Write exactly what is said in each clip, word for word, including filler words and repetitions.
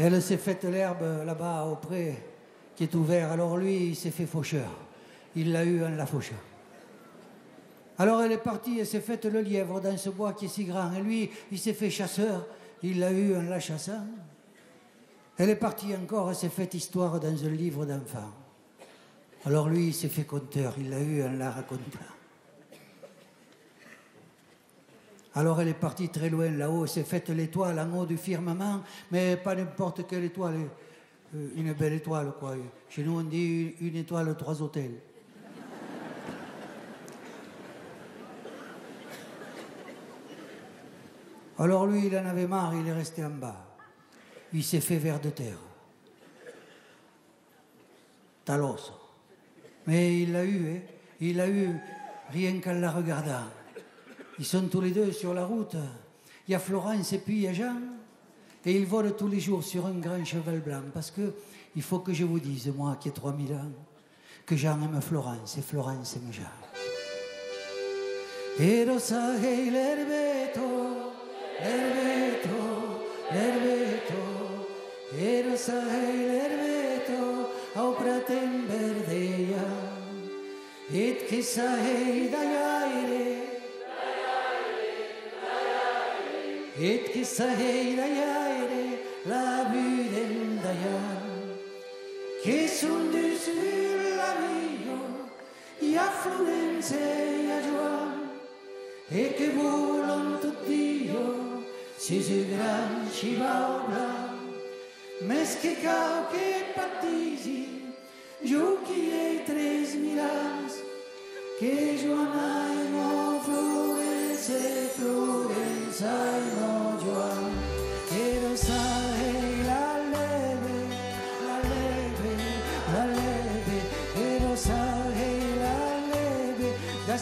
Elle s'est faite l'herbe là-bas au pré qui est ouvert. Alors lui, il s'est fait faucheur. Il l'a eu en la fauchant. Alors elle est partie et s'est faite le lièvre dans ce bois qui est si grand. Et lui, il s'est fait chasseur. Il l'a eu en la chassant. Elle est partie encore et s'est faite histoire dans un livre d'enfant. Alors lui, il s'est fait conteur. Il l'a eu en la racontant. Alors elle est partie très loin là-haut, s'est faite l'étoile en haut du firmament, mais pas n'importe quelle étoile, une belle étoile quoi. Chez nous on dit une étoile, trois hôtels. Alors lui il en avait marre, il est resté en bas. Il s'est fait ver de terre. Talos. Mais il l'a eu, hein. Il l'a eu rien qu'en la regardant. Ils sont tous les deux sur la route. Il y a Florença et puis il y a Jean. Et ils volent tous les jours sur un grand cheval blanc. Parce que il faut que je vous dise, moi qui ai trois mille ans, que Jean aime Florença et Florença aime Jean. Et rosa e l'erbeto, l'erbeto, l'erbeto, e rosa e l'erbeto, au praten verdeia, et que sa e d'ailleurs. Et que ça est d'ailleurs la bulle d'ailleurs, qui sont du sur la vie, il y a Florença et joan, et que volant tout Dio, si je grand chiva blanc, mais que qualquer partisi, je qui ai tres milas, que joan ai mon Florença et Florença.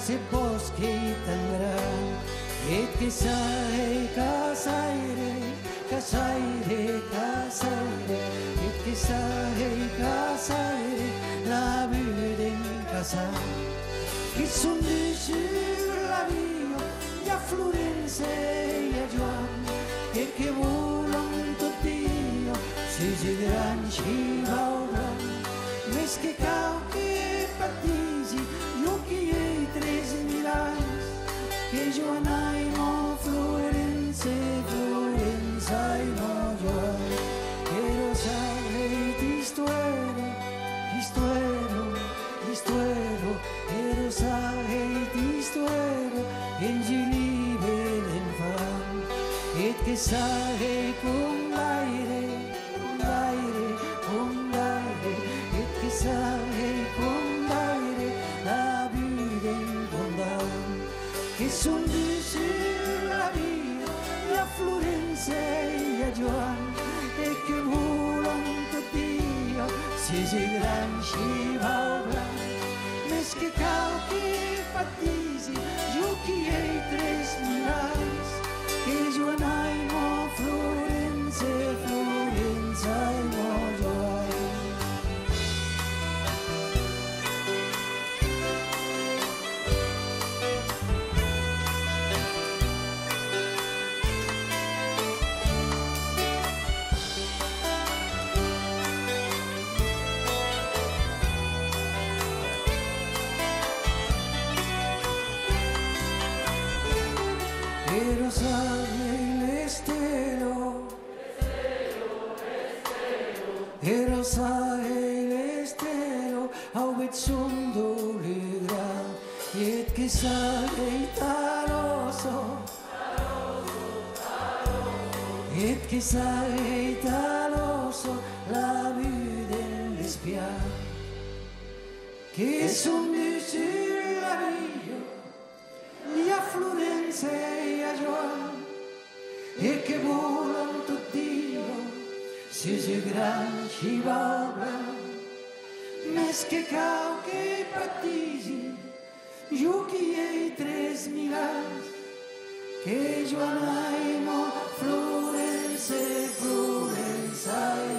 Se bosque tendrá, et que sae casaire, casaire, casaire, et que sae casaire, la vue en casa, que son de sur la vie, y a Florença y a joan, et que volant tot dia, si je gran chivaura, mes que cau que partisi, yo que que Jean ai mon Florença, Florença ai mon joan, quiero saber tu historia, historia, historia, quiero saber tu historia, en Julibe l'enfant, et que sabe con aire, con aire, con aire, et que sabe con aire, la vida en bondad. Que son de sur la vie, la Florença et la joan, et que volant tout dia, si je gran chiva blanc, mais que qualque partisi, jo qui ai tres mirals, que joan ai mon Florença, Florença ai mon joan. Quiero salir el estero, quiero salir el estero, aguichando el gran, y es que sale Taroso, y es que sale Taroso, la vida en l'espiar, que es un desiderio, y a Florença. Et que volant tout dia, si je gran chiva blanc, mais que qualque partisi, jo qui ai tres mirals, que joan ai mon Florença, Florença ai.